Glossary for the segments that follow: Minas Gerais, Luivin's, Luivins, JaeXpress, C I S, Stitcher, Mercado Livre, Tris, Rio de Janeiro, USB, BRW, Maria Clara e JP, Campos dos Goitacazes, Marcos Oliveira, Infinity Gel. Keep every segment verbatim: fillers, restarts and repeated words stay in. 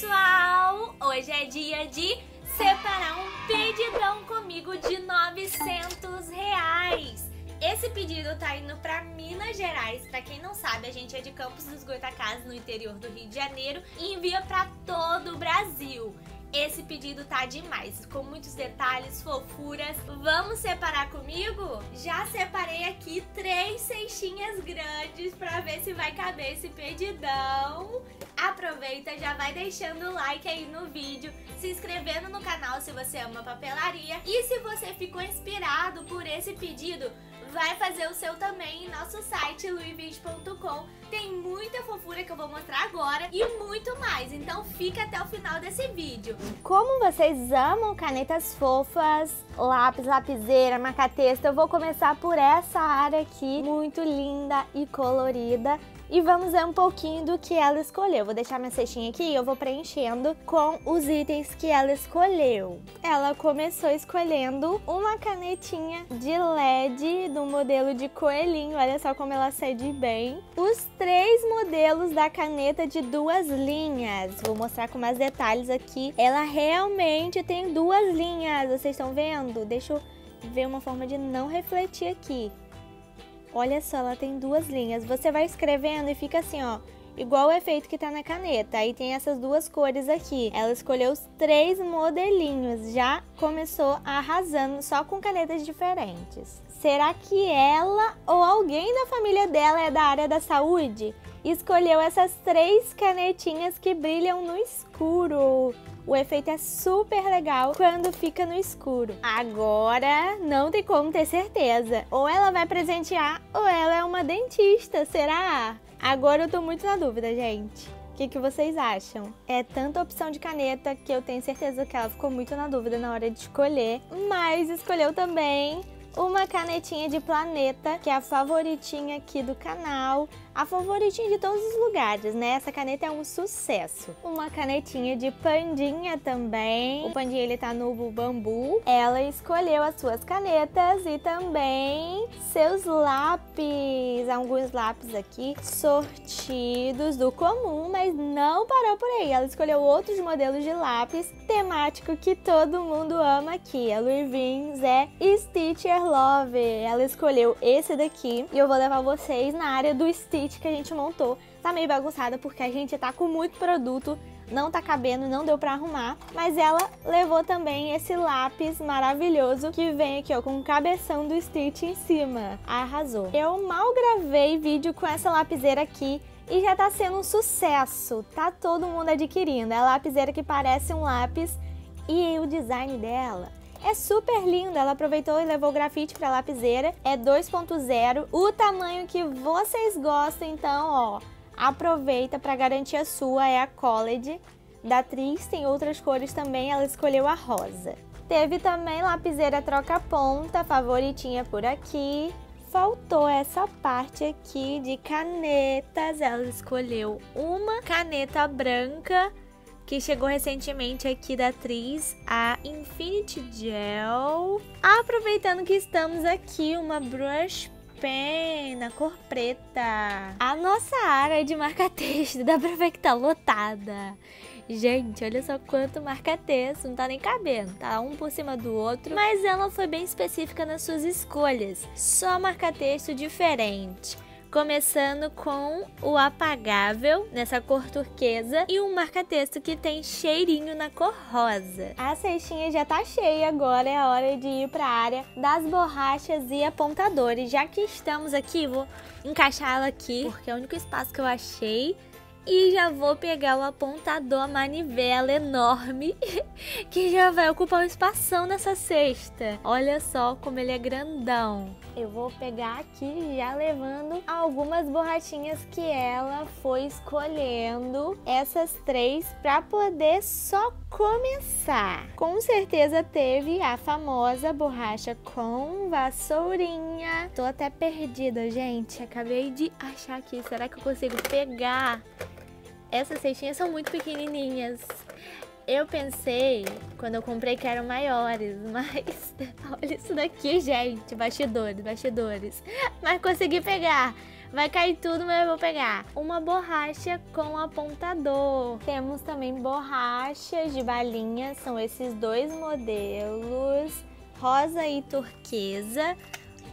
pessoal! Hoje é dia de separar um pedidão comigo de novecentos reais. Esse pedido tá indo pra Minas Gerais. Pra quem não sabe, a gente é de Campos dos Goitacazes, no interior do Rio de Janeiro, e envia pra todo o Brasil. Esse pedido tá demais, com muitos detalhes, fofuras. Vamos separar comigo? Já separei aqui três cestinhas grandes pra ver se vai caber esse pedidão. Aproveita, já vai deixando o like aí no vídeo, se inscrevendo no canal se você ama papelaria. E se você ficou inspirado por esse pedido, vai fazer o seu também em nosso site luivins ponto com. Tem muita fofura que eu vou mostrar agora e muito mais, então fica até o final desse vídeo. Como vocês amam canetas fofas, lápis, lapiseira, marca-texto, eu vou começar por essa área aqui, muito linda e colorida. E vamos ver um pouquinho do que ela escolheu. Vou deixar minha cestinha aqui e eu vou preenchendo com os itens que ela escolheu. Ela começou escolhendo uma canetinha de L E D do modelo de coelhinho. Olha só como ela cede bem. Os três modelos da caneta de duas linhas. Vou mostrar com mais detalhes aqui. Ela realmente tem duas linhas. Vocês estão vendo? Deixa eu ver uma forma de não refletir aqui. Olha só, ela tem duas linhas. Você vai escrevendo e fica assim, ó, igual o efeito que tá na caneta. Aí tem essas duas cores aqui. Ela escolheu os três modelinhos. Já começou arrasando, só com canetas diferentes. Será que ela ou alguém da família dela é da área da saúde? Escolheu essas três canetinhas que brilham no escuro. O efeito é super legal quando fica no escuro. Agora não tem como ter certeza. Ou ela vai presentear ou ela é uma dentista, será? Agora eu tô muito na dúvida, gente. O que, que vocês acham? É tanta opção de caneta que eu tenho certeza que ela ficou muito na dúvida na hora de escolher. Mas escolheu também uma canetinha de planeta, que é a favoritinha aqui do canal, a favoritinha de todos os lugares, né? Essa caneta é um sucesso. Uma canetinha de pandinha também. O pandinha, ele tá no bambu. Ela escolheu as suas canetas e também seus lápis. Alguns lápis aqui sortidos do comum, mas não parou por aí. Ela escolheu outros modelos de lápis temático que todo mundo ama aqui. A Luivin's é Stitcher Love. Ela escolheu esse daqui e eu vou levar vocês na área do Stitch que a gente montou. Tá meio bagunçada porque a gente tá com muito produto, não tá cabendo, não deu pra arrumar. Mas ela levou também esse lápis maravilhoso que vem aqui, ó, com o cabeção do Stitch em cima. Arrasou! Eu mal gravei vídeo com essa lapiseira aqui e já tá sendo um sucesso. Tá todo mundo adquirindo. É a lapiseira que parece um lápis e o design dela é super linda. Ela aproveitou e levou grafite pra lapiseira. É dois ponto zero, o tamanho que vocês gostam, então, ó, aproveita pra garantir a sua. É a College da Tris, tem outras cores também, ela escolheu a rosa. Teve também lapiseira troca-ponta, favoritinha por aqui. Faltou essa parte aqui de canetas, ela escolheu uma caneta branca que chegou recentemente aqui da Tris, a Infinity Gel. Aproveitando que estamos aqui, uma brush pen na cor preta. A nossa área de marca-texto, dá pra ver que tá lotada. Gente, olha só quanto marca-texto, não tá nem cabendo, tá um por cima do outro. Mas ela foi bem específica nas suas escolhas, só marca-texto diferente. Começando com o apagável, nessa cor turquesa, e um marca-texto que tem cheirinho na cor rosa. A cestinha já tá cheia, agora é a hora de ir pra área das borrachas e apontadores. Já que estamos aqui, vou encaixá-la aqui, porque é o único espaço que eu achei. E já vou pegar o apontador, a manivela enorme, que já vai ocupar um espação nessa cesta. Olha só como ele é grandão. Eu vou pegar aqui já levando algumas borrachinhas que ela foi escolhendo. Essas três para poder só começar. Com certeza teve a famosa borracha com vassourinha. Tô até perdida, gente. Acabei de achar aqui. Será que eu consigo pegar? Essas cestinhas são muito pequenininhas. Eu pensei, quando eu comprei, que eram maiores, mas olha isso daqui, gente, bastidores, bastidores. Mas consegui pegar, Vai cair tudo, mas eu vou pegar. Uma borracha com apontador. Temos também borrachas de balinha. São esses dois modelos, rosa e turquesa.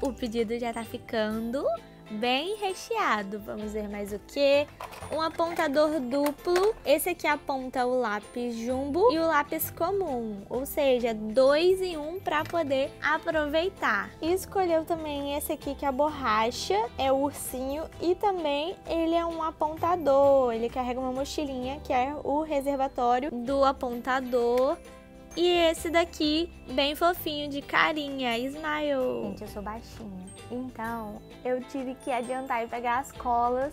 O pedido já tá ficando bem recheado. Vamos ver mais o que? Um apontador duplo. Esse aqui aponta o lápis jumbo e o lápis comum. Ou seja, dois em um para poder aproveitar. E escolheu também esse aqui que é a borracha. É o ursinho e também ele é um apontador. Ele carrega uma mochilinha que é o reservatório do apontador. E esse daqui, bem fofinho, de carinha, smile. Gente, eu sou baixinha, então eu tive que adiantar e pegar as colas,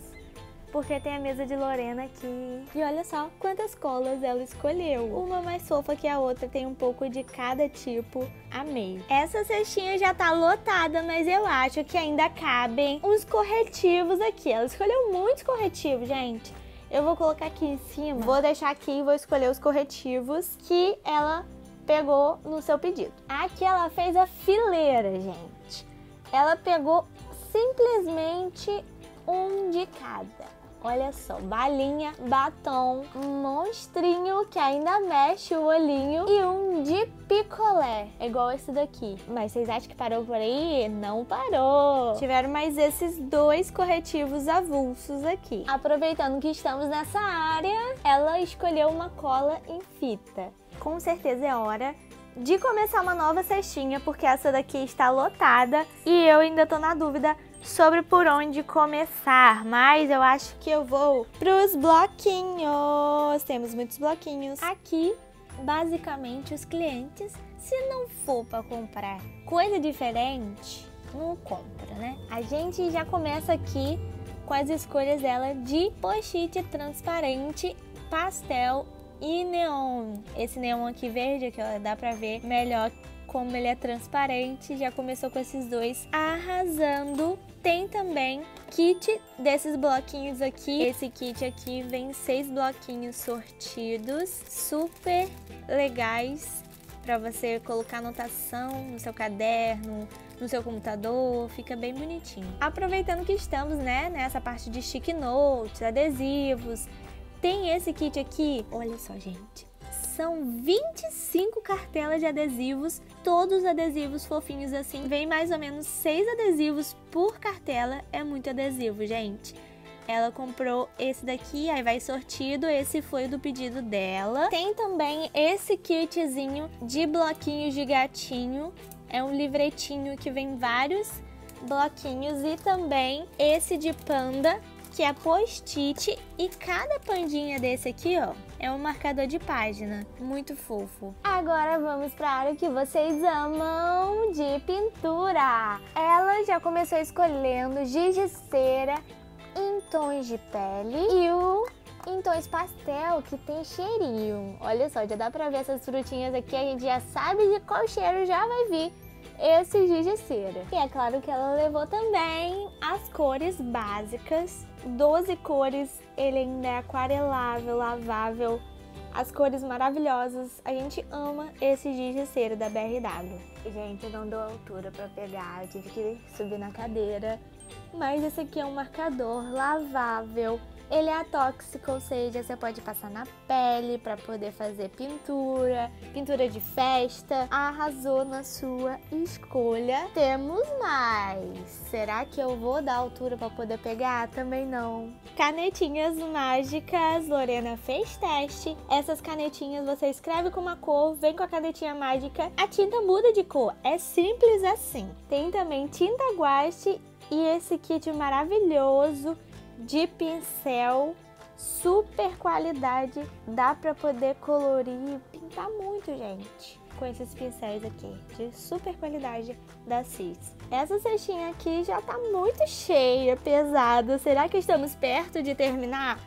porque tem a mesa de Lorena aqui. E olha só quantas colas ela escolheu. Uma mais fofa que a outra, tem um pouco de cada tipo. Amei. Essa cestinha já tá lotada, mas eu acho que ainda cabem uns corretivos aqui. Ela escolheu muitos corretivos, gente. Eu vou colocar aqui em cima, vou deixar aqui e vou escolher os corretivos que ela pegou no seu pedido. Aqui ela fez a fileira, gente. Ela pegou simplesmente um de cada. Olha só, balinha, batom, um monstrinho que ainda mexe o olhinho e um de picolé, igual esse daqui. Mas vocês acham que parou por aí? Não parou! Tiveram mais esses dois corretivos avulsos aqui. Aproveitando que estamos nessa área, ela escolheu uma cola em fita. Com certeza é hora de começar uma nova cestinha, porque essa daqui está lotada e eu ainda tô na dúvida sobre por onde começar, mas eu acho que eu vou pros bloquinhos. Temos muitos bloquinhos. Aqui, basicamente, os clientes, se não for para comprar coisa diferente, não compra, né? A gente já começa aqui com as escolhas dela de pochete transparente, pastel e neon. Esse neon aqui verde, que dá pra ver melhor como ele é transparente, já começou com esses dois arrasando. Tem também kit desses bloquinhos aqui. Esse kit aqui vem seis bloquinhos sortidos, super legais para você colocar anotação no seu caderno, no seu computador, fica bem bonitinho. Aproveitando que estamos, né, nessa parte de stick notes, adesivos, tem esse kit aqui. Olha só, gente. São vinte e cinco cartelas de adesivos, todos adesivos fofinhos assim. Vem mais ou menos seis adesivos por cartela, é muito adesivo, gente. Ela comprou esse daqui, aí vai sortido, esse foi do pedido dela. Tem também esse kitzinho de bloquinhos de gatinho, é um livretinho que vem vários bloquinhos e também esse de panda, que é post-it, e cada pandinha desse aqui, ó, é um marcador de página, muito fofo. Agora vamos para a área que vocês amam, de pintura. Ela já começou escolhendo giz de cera em tons de pele e o em tons pastel que tem cheirinho. Olha só, já dá para ver essas frutinhas aqui, a gente já sabe de qual cheiro já vai vir esse giz de cera. E é claro que ela levou também as cores básicas, doze cores, ele ainda é aquarelável, lavável, as cores maravilhosas. A gente ama esse giz de cera da B R W. Gente, eu não dou altura pra pegar, eu tive que subir na cadeira. Mas esse aqui é um marcador lavável. Ele é atóxico, ou seja, você pode passar na pele para poder fazer pintura, pintura de festa. Arrasou na sua escolha. Temos mais. Será que eu vou dar altura para poder pegar? Também não. Canetinhas mágicas. Lorena fez teste. Essas canetinhas você escreve com uma cor, vem com a canetinha mágica, a tinta muda de cor. É simples assim. Tem também tinta guache e esse kit maravilhoso de pincel, super qualidade, dá pra poder colorir e pintar muito, gente, com esses pincéis aqui, de super qualidade da C I S. Essa cestinha aqui já tá muito cheia, pesada. Será que estamos perto de terminar?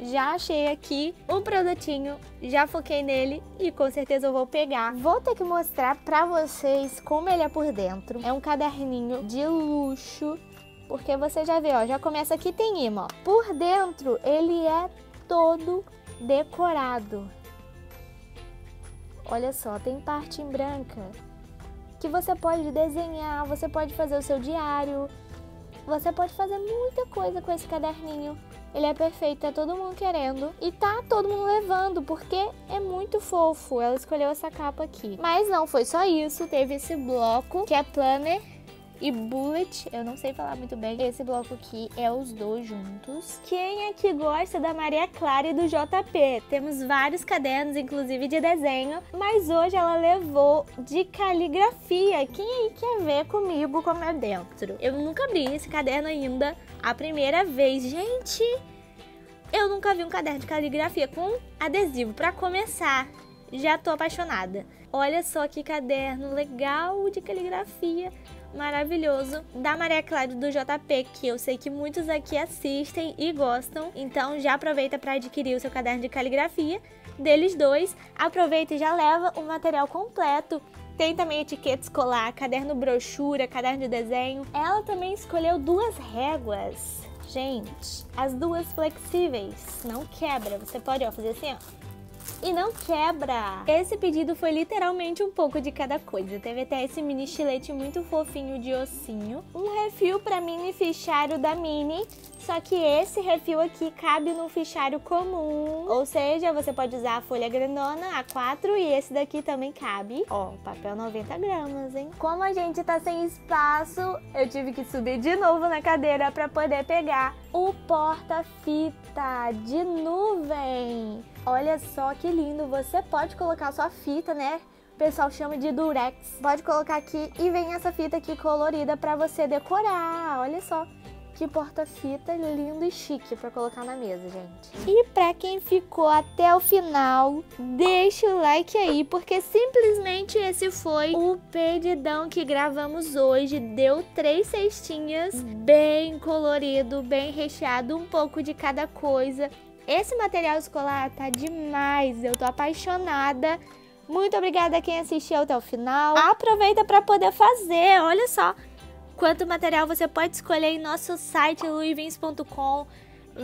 Já achei aqui um produtinho, já foquei nele e com certeza eu vou pegar. Vou ter que mostrar pra vocês como ele é por dentro. É um caderninho de luxo, porque você já vê, ó, já começa aqui, tem imã, ó. Por dentro ele é todo decorado. Olha só, tem parte em branca que você pode desenhar, você pode fazer o seu diário. Você pode fazer muita coisa com esse caderninho. Ele é perfeito, tá todo mundo querendo. E tá todo mundo levando, porque é muito fofo. Ela escolheu essa capa aqui. Mas não foi só isso. Teve esse bloco, que é planner e bullet. Eu não sei falar muito bem. Esse bloco aqui é os dois juntos. Quem é que gosta da Maria Clara e do J P? Temos vários cadernos, inclusive de desenho. Mas hoje ela levou de caligrafia. Quem aí quer ver comigo como é dentro? Eu nunca abri esse caderno ainda. A primeira vez, gente, eu nunca vi um caderno de caligrafia com adesivo. Pra começar, já tô apaixonada. Olha só que caderno legal de caligrafia, maravilhoso, da Maria Clara do J P, que eu sei que muitos aqui assistem e gostam. Então já aproveita para adquirir o seu caderno de caligrafia deles dois. Aproveita e já leva o material completo. Tem também etiqueta escolar, caderno brochura, caderno de desenho. Ela também escolheu duas réguas. Gente, as duas flexíveis, não quebra. Você pode, ó, fazer assim, ó. E não quebra! Esse pedido foi literalmente um pouco de cada coisa. Teve até esse mini estilete muito fofinho de ossinho. Um refil para mini fichário da Mini. Só que esse refil aqui cabe no fichário comum. Ou seja, você pode usar a folha grandona, a quatro, e esse daqui também cabe. Ó, papel noventa gramas, hein? Como a gente tá sem espaço, eu tive que subir de novo na cadeira para poder pegar o porta-fita de nuvem. Olha só que lindo, você pode colocar sua fita, né? O pessoal chama de durex. Pode colocar aqui e vem essa fita aqui colorida pra você decorar. Olha só que porta-fita lindo e chique pra colocar na mesa, gente. E pra quem ficou até o final, deixa o like aí, porque simplesmente esse foi o pedidão que gravamos hoje. Deu três cestinhas, bem colorido, bem recheado, um pouco de cada coisa. Esse material escolar tá demais, eu tô apaixonada. Muito obrigada a quem assistiu até o final. Aproveita para poder fazer, olha só quanto material você pode escolher em nosso site luivins ponto com.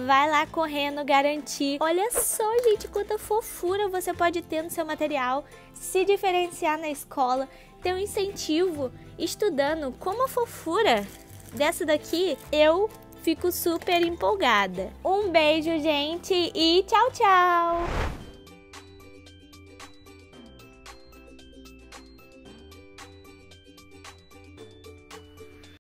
Vai lá correndo garantir. Olha só, gente, quanta fofura você pode ter no seu material. Se diferenciar na escola, ter um incentivo estudando. Como a fofura dessa daqui, eu fico super empolgada. Um beijo, gente, e tchau, tchau!